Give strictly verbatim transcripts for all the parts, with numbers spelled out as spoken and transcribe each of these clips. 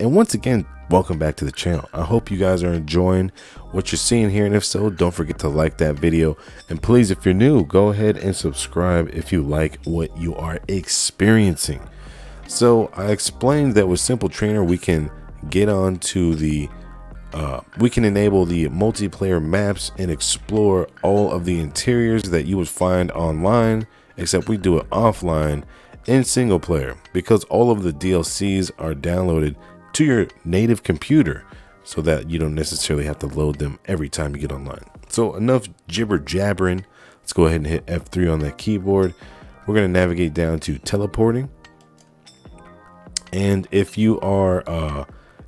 And once again, welcome back to the channel. I hope you guys are enjoying what you're seeing here, and if so, don't forget to like that video. And please, if you're new, go ahead and subscribe if you like what you are experiencing. So I explained that with Simple Trainer, we can get on to the uh, we can enable the multiplayer maps and explore all of the interiors that you would find online, except we do it offline in single player because all of the D L Cs are downloaded to your native computer so that you don't necessarily have to load them every time you get online. So enough jibber jabbering. Let's go ahead and hit F three on that keyboard. We're going to navigate down to teleporting. And if you are uh,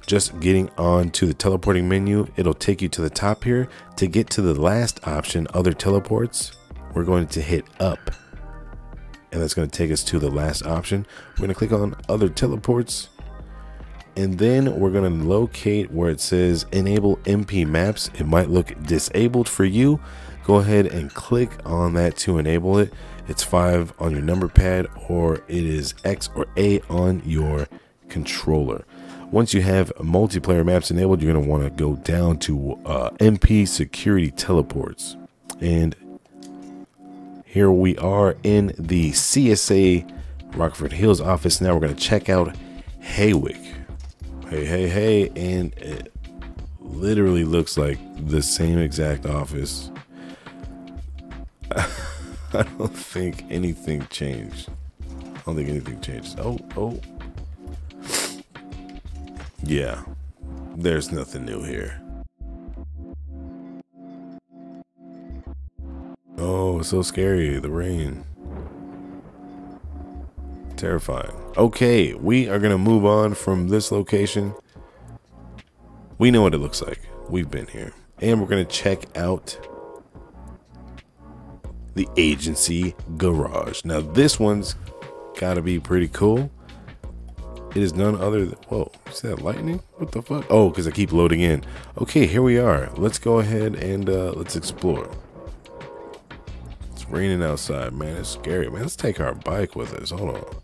just getting on to the teleporting menu, it'll take you to the top here. To get to the last option, other teleports, we're going to hit up. And that's going to take us to the last option. We're going to click on other teleports. And then we're going to locate where it says enable M P maps. It might look disabled for you. Go ahead and click on that to enable it. It's five on your number pad, or it is X or A on your controller. Once you have multiplayer maps enabled, you're going to want to go down to uh, M P security teleports. And here we are in the C S A Rockford Hills office. Now we're going to check out Haywick. Hey, hey, hey. And it literally looks like the same exact office. I don't think anything changed. I don't think anything changed. Oh, oh. Yeah, there's nothing new here. Oh, so scary, the rain. Terrifying. Okay, we are gonna move on from this location. We know what it looks like. We've been here. And we're gonna check out the agency garage. Now this one's gotta be pretty cool. It is none other than, whoa, is that lightning? What the fuck? Oh, because I keep loading in. Okay, here we are. Let's go ahead and uh, let's explore. Raining outside, man. It's scary, man. Let's take our bike with us. Hold on.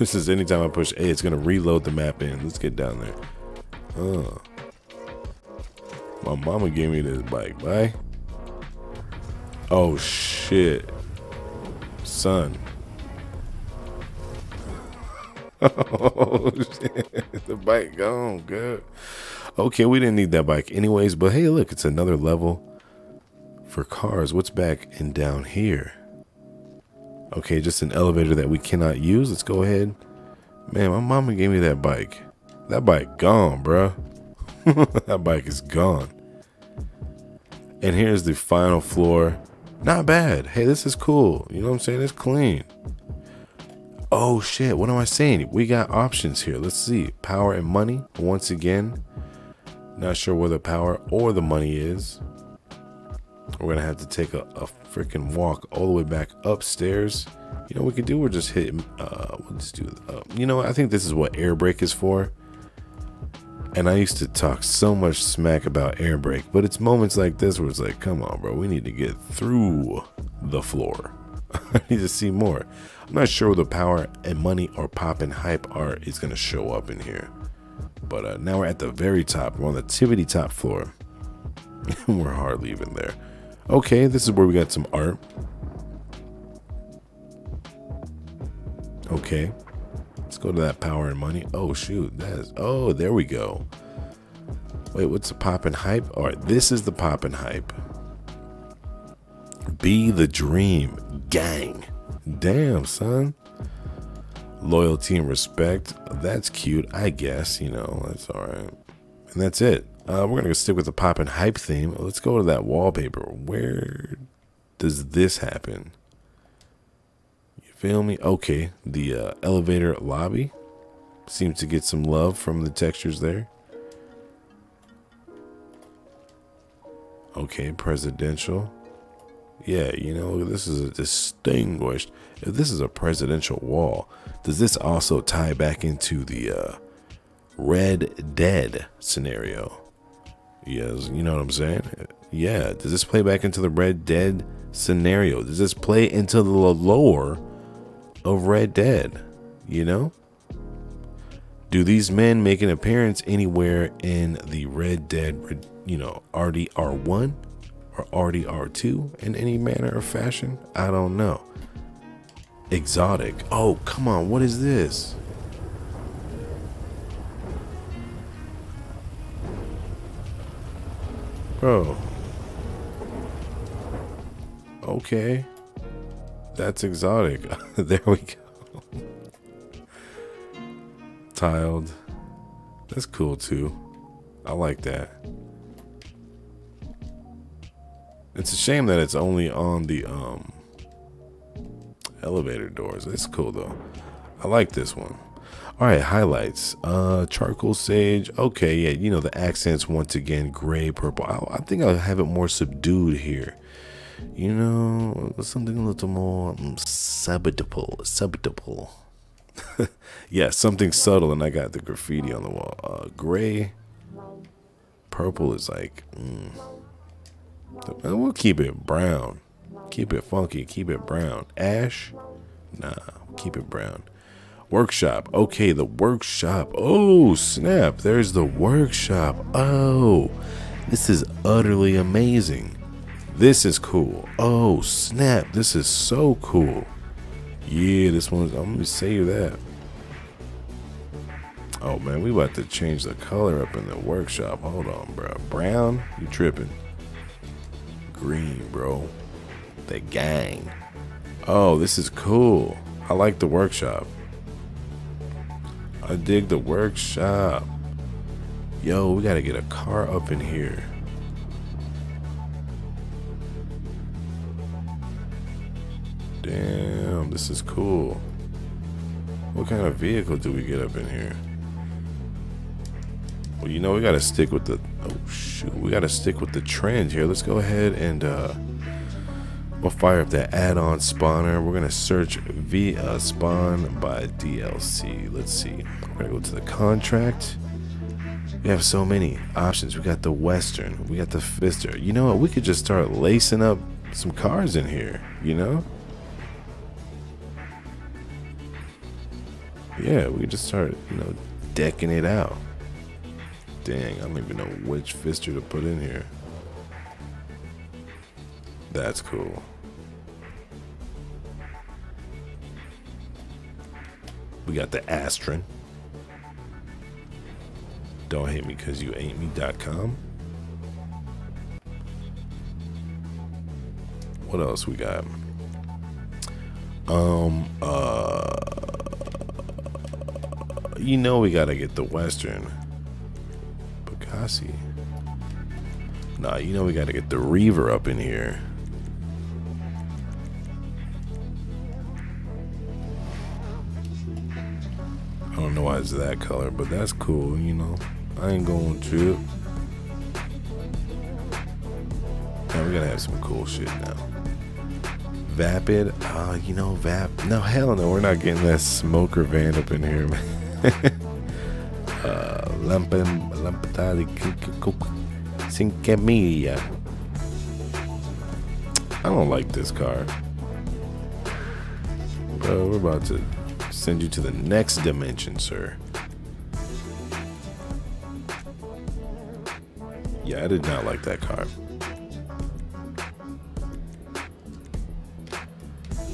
This is anytime I push A, it's gonna reload the map in. Let's get down there. Oh, my mama gave me this bike. Bye. Oh shit, son. Oh shit, the bike gone, good. Okay, we didn't need that bike anyways, but hey, look, it's another level for cars. What's back and down here? Okay, just an elevator that we cannot use. Let's go ahead. Man, my mama gave me that bike. That bike gone, bruh. That bike is gone. And here's the final floor. Not bad. Hey, this is cool. You know what I'm saying? It's clean. Oh shit, what am I saying? We got options here. Let's see. Power and money once again. Not sure where the power or the money is. We're gonna have to take a, a freaking walk all the way back upstairs. You know what we could do? We're just hitting. Uh, we'll just do. Uh, you know, I think this is what air brake is for. And I used to talk so much smack about air brake, but it's moments like this where it's like, come on, bro, we need to get through the floor. I need to see more. I'm not sure where the power and money or pop and hype are is gonna show up in here. But uh, now we're at the very top. We're on the Tivity top floor. We're hardly even there. Okay, this is where we got some art. Okay, let's go to that power and money. Oh shoot, that is. Oh, there we go. Wait, what's the pop and hype? All right, this is the pop and hype. Be the dream, gang. Damn, son. Loyalty and respect, that's cute, I guess. You know, that's all right. And that's it. Uh, we're gonna stick with the pop and hype theme. Let's go to that wallpaper. Where does this happen? You feel me? Okay, the uh, elevator lobby seems to get some love from the textures there. Okay, presidential. Yeah, you know, this is a distinguished. If this is a presidential wall, does this also tie back into the uh, Red Dead scenario? Yes, you know what I'm saying? Yeah, does this play back into the Red Dead scenario? Does this play into the lore of Red Dead, you know? Do these men make an appearance anywhere in the Red Dead, you know, R D R one or R D R two in any manner or fashion? I don't know. Exotic. Oh, come on. What is this? Bro. Okay. That's exotic. There we go. Tiled. That's cool too. I like that. It's a shame that it's only on the um elevator doors. It's cool though. I like this one. All right, highlights. Uh, charcoal sage. Okay, yeah, you know, the accents once again, gray, purple. I, I think I'll have it more subdued here. You know, something a little more um, subtle, subtle. Yeah, something subtle, and I got the graffiti on the wall. Uh, gray, purple is like, mm. We'll keep it brown. Keep it funky. Keep it brown. Ash, nah, keep it brown. Workshop. Okay, the workshop. Oh snap, there's the workshop. Oh, this is utterly amazing. This is cool. Oh snap, this is so cool. Yeah, this one's, I'm gonna save that. Oh man, we about to change the color up in the workshop. Hold on, bro. Brown, you tripping. Green, bro. The gang. Oh, this is cool. I like the workshop. I dig the workshop. Yo, we gotta get a car up in here. Damn, this is cool. What kind of vehicle do we get up in here? Well, you know, we gotta stick with the, oh shoot, we gotta stick with the trend here. Let's go ahead and uh we'll fire up that add-on spawner. We're gonna search via uh, spawn by D L C. Let's see. We're gonna go to the contract. We have so many options. We got the Western. We got the Fister. You know what? We could just start lacing up some cars in here. You know? Yeah, we could just start, you know, decking it out. Dang, I don't even know which Fister to put in here. That's cool. We got the Astron. Don't hate me because you ain't me dot com. What else we got? Um, uh, you know, we gotta get the Western. Pegasi. Nah, you know, we gotta get the Reaver up in here. I don't know why it's that color, but that's cool, you know. I ain't going to trip. Now we gotta have some cool shit now. Vapid, uh, you know, Vap. No, hell no, we're not getting that smoker van up in here, man. uh, Lampin, Lampatari, Cinquemilla. I don't like this car. Bro, we're about to send you to the next dimension, sir. Yeah, I did not like that car.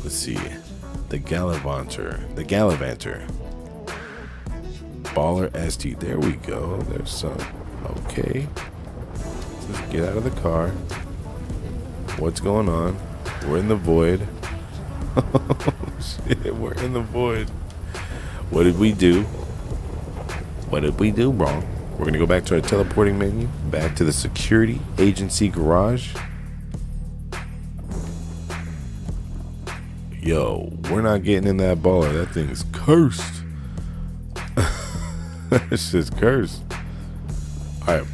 Let's see. The Gallivanter. The Gallivanter. Baller S T. There we go. There's some. Okay. Let's get out of the car. What's going on? We're in the void. Oh shit, we're in the void. What did we do? What did we do wrong? We're gonna go back to our teleporting menu, back to the security agency garage. Yo, we're not getting in that baller. That thing's cursed. It's just cursed. All right,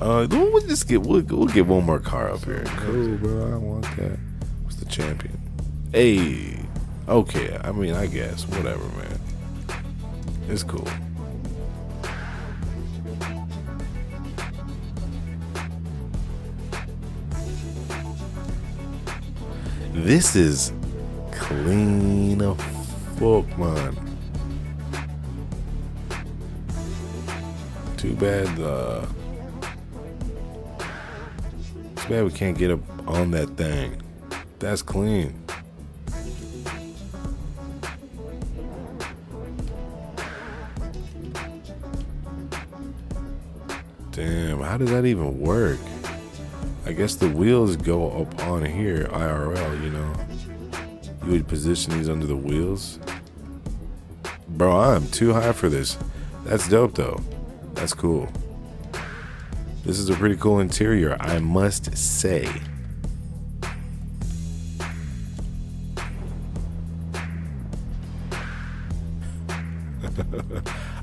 uh, we'll just get we'll, we'll get one more car up here. Cool, bro. I don't want that. What's the champion? Hey, okay, I mean, I guess, whatever, man. It's cool. This is clean fuck, man. Too bad, uh, too bad we can't get up on that thing. That's clean. Damn, how does that even work? I guess the wheels go up on here, I R L, you know. You would position these under the wheels. Bro, I'm too high for this. That's dope though. That's cool. This is a pretty cool interior, I must say.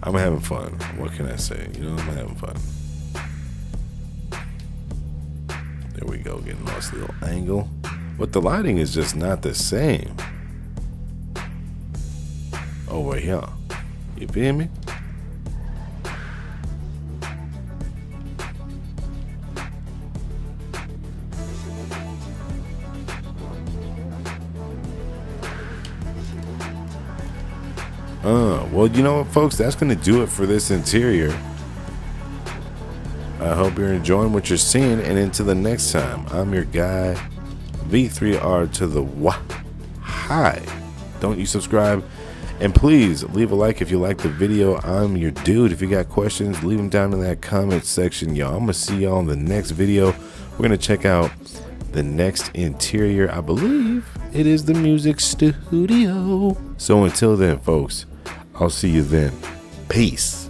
I'm having fun. What can I say? You know, I'm having fun. There we go, getting lost a little angle. But the lighting is just not the same. Over here. You feel me? Uh, well, you know what, folks? That's going to do it for this interior. I hope you're enjoying what you're seeing, and until the next time, I'm your guy, V three R to the wah. Hi. Don't you subscribe? And please leave a like if you like the video. I'm your dude. If you got questions, leave them down in that comment section, y'all. I'm going to see y'all in the next video. We're going to check out the next interior. I believe it is the music studio. So until then, folks. I'll see you then. Peace.